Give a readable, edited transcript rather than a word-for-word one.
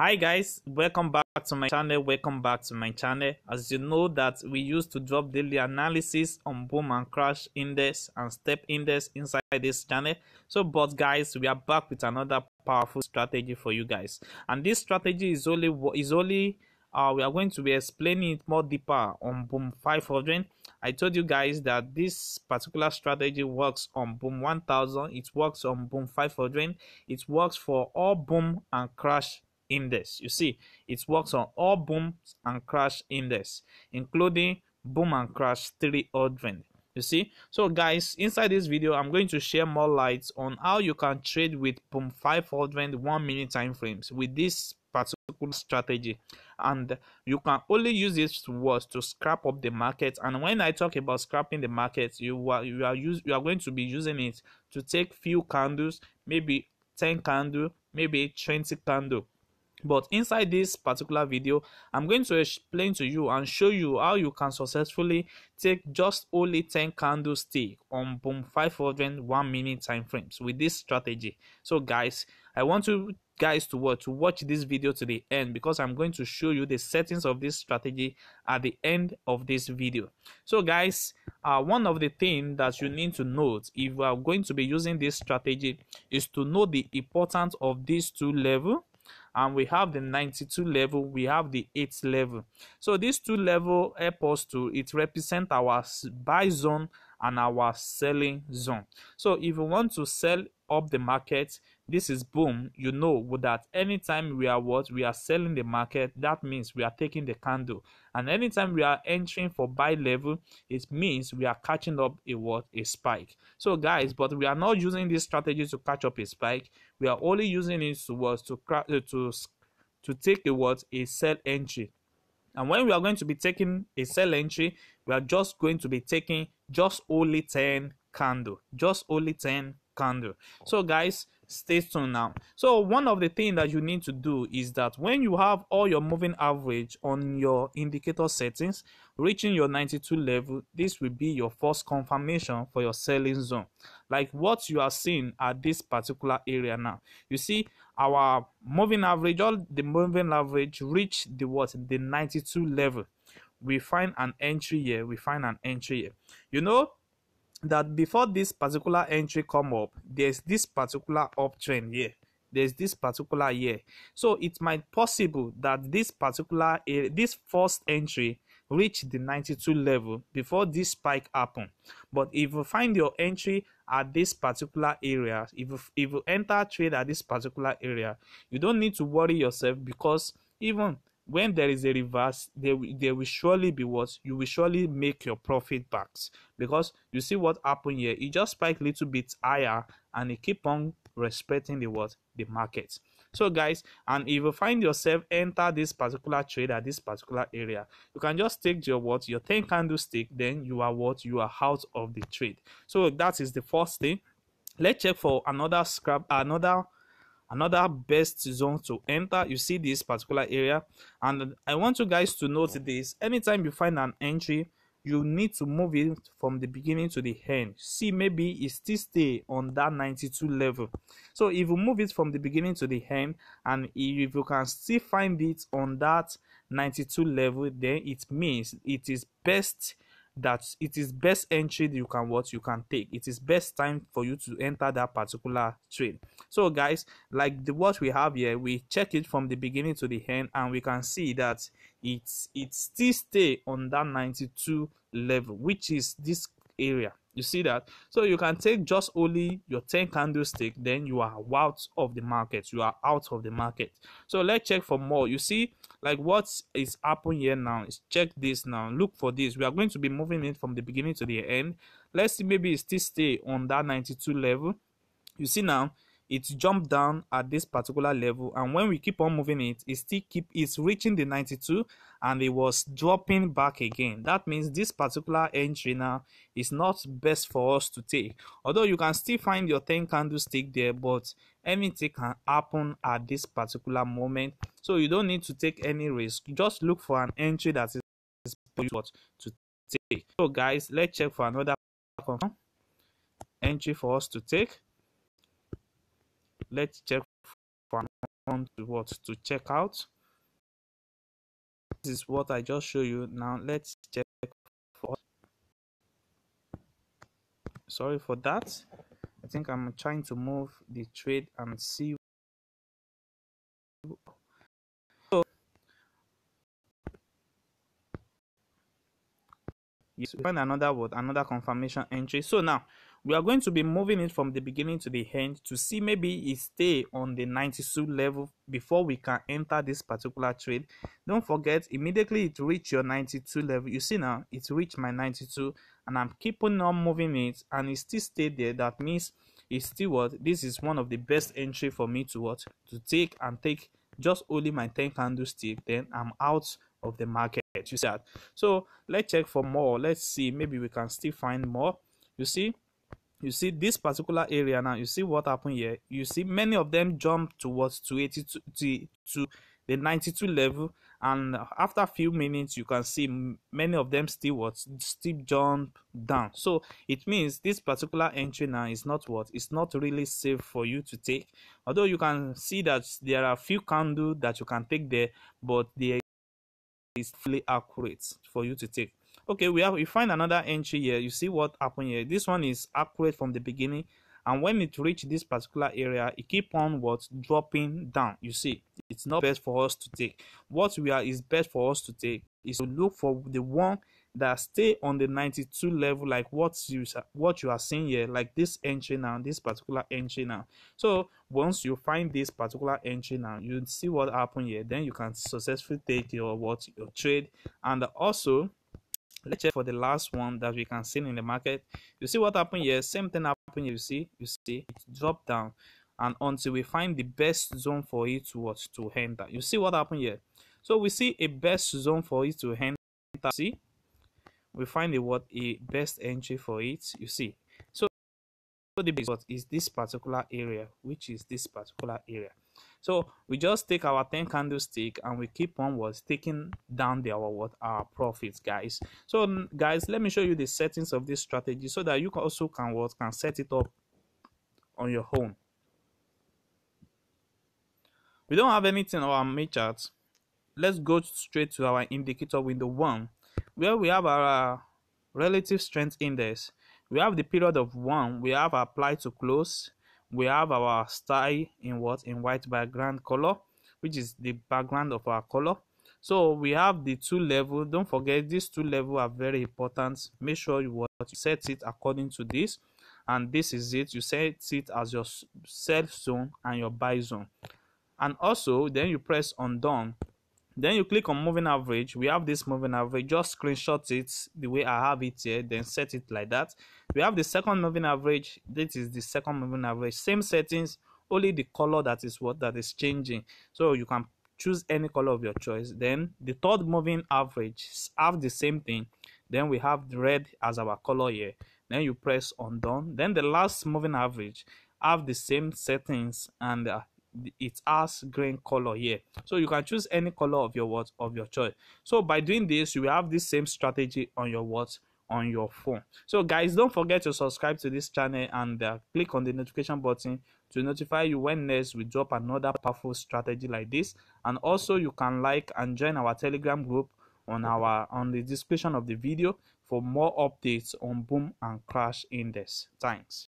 Hi guys, welcome back to my channel. As you know that we used to drop daily analysis on Boom and Crash index and step index inside this channel. So but guys, we are back with another powerful strategy for you guys, and this strategy is only we are going to be explaining it more deeper on Boom 500. I told you guys that this particular strategy works on Boom 1000, it works on Boom 500, it works for all Boom and Crash index. You see, it works on all Boom and Crash index, including Boom and Crash 300. You see, so guys, inside this video I'm going to share more lights on how you can trade with Boom 500 1-minute time frames with this particular strategy, and you can only use this words to scrap up the market. And when I talk about scrapping the market, you are going to be using it to take few candles, maybe 10 candle, maybe 20 candle. But inside this particular video, I'm going to explain to you and show you how you can successfully take just only 10 candlestick on Boom 500 1-minute time frames with this strategy. So guys, I want you guys to watch this video to the end, because I'm going to show you the settings of this strategy at the end of this video. So guys, one of the things that you need to note if you are going to be using this strategy is to know the importance of these two levels. And we have the 92 level, we have the 8 level. So these two level help us to, it represent our buy zone and our selling zone. So if you want to sell up the market, this is Boom. You know that anytime we are selling the market, that means we are taking the candle, and anytime we are entering for buy level, it means we are catching up a spike. So guys, but we are not using this strategy to catch up a spike. We are only using it to take a sell entry. And when we are going to be taking a sell entry, we are just going to be taking just only 10 candle, just only 10 candle. So guys, stay tuned now. So one of the things that you need to do is that when you have all your moving average on your indicator settings, reaching your 92 level, this will be your first confirmation for your selling zone, like what you are seeing at this particular area now. You see our moving average, all the moving average reached the 92 level. We find an entry here, we find an entry here. You know that before this particular entry come up, there's this particular uptrend here, there's this particular year. So it might possible that this particular this first entry reach the 92 level before this spike happen. But if you find your entry at this particular area, if you enter trade at this particular area, you don't need to worry yourself, because even when there is a reverse, there will surely be what? You will surely make your profit backs, because you see what happened here. It just spiked a little bit higher, and it keep on respecting the market. So guys, and if you find yourself enter this particular trade at this particular area, you can just take your 10 candlestick, then you are out of the trade. So that is the first thing. Let's check for another scrap, another best zone to enter. You see this particular area, and I want you guys to note this. Anytime you find an entry, you need to move it from the beginning to the end. See, maybe it still stay on that 92 level. So if you move it from the beginning to the end, and if you can still find it on that 92 level, then it means it is best, that it is best entry that you can take. It is best time for you to enter that particular trade. So guys, like what we have here, we check it from the beginning to the end, and we can see that it still stay on that 92 level, which is this area. You see that? So you can take just only your 10 candlestick, then you are out of the market. You are out of the market. So let's check for more. You see, like what is happening here now is, check this now. Look for this. We are going to be moving it from the beginning to the end. Let's see, maybe it still stay on that 92 level. You see now, it jumped down at this particular level, and when we keep on moving it, it's reaching the 92, and it was dropping back again. That means this particular entry now is not best for us to take, although you can still find your 10 candlestick there, but anything can happen at this particular moment. So you don't need to take any risk. Just look for an entry that is to take. So guys, let's check for another entry for us to take. Let's check for come to what? To check out. This is what I just showed you. Now let's check for. Sorry for that. I think I'm trying to move the trade and see. So yes, we find another word, another confirmation entry. So now we are going to be moving it from the beginning to the end to see maybe it stay on the 92 level before we can enter this particular trade. Don't forget, immediately it reached your 92 level. You see now, it reached my 92 and I'm keeping on moving it and it still stayed there. That means it's still what? This is one of the best entry for me to what? To take and take just only my 10 candlestick. Then I'm out of the market. You see that? So let's check for more. Let's see. Maybe we can still find more. You see? You see this particular area now, you see what happened here. You see many of them jump towards 282 to the 92 level, and after a few minutes you can see many of them still what? Still jump down. So it means this particular entry now is not what? It's not really safe for you to take, although you can see that there are a few candles that you can take there, but they is fully accurate for you to take. Okay, we find another entry here. You see what happened here. This one is accurate from the beginning, and when it reached this particular area, it keep on what? Dropping down. You see, it's not best for us to take. What we are is best for us to take is to look for the one that stay on the 92 level, like what you are seeing here, like this entry now, this particular entry now. So once you find this particular entry now, you see what happened here. Then you can successfully take your trade. And also, let's check for the last one that we can see in the market. You see what happened here. Same thing happened. You see it dropped down, and until we find the best zone for it to enter. You see what happened here. So we see a best zone for it to enter. See, we find a best entry for it. You see, so the best is this particular area, which is this particular area. So we just take our 10 candlestick and we keep on taking down our profits, guys. So guys, let me show you the settings of this strategy so that you can also can set it up on your own. We don't have anything on our main chart. Let's go straight to our indicator window 1, where we have our relative strength index. We have the period of 1. We have applied to close. We have our style in in white background color, which is the background of our color. So we have the 2 level. Don't forget, these 2 level are very important. Make sure you set it according to this, and this is it. You set it as your sell zone and your buy zone, and also then you press on done. Then you click on moving average. We have this moving average. Just screenshot it the way I have it here, then set it like that. We have the second moving average. This is the second moving average. Same settings, only the color that is that is changing. So you can choose any color of your choice. Then the third moving average have the same thing. Then we have the red as our color here. Then you press on done. Then the last moving average have the same settings, and it has green color here. So you can choose any color of your of your choice. So by doing this, you will have this same strategy on your on your phone. So guys, don't forget to subscribe to this channel and click on the notification button to notify you when next we drop another powerful strategy like this. And also you can like and join our Telegram group on the description of the video for more updates on Boom and Crash Index. Thanks.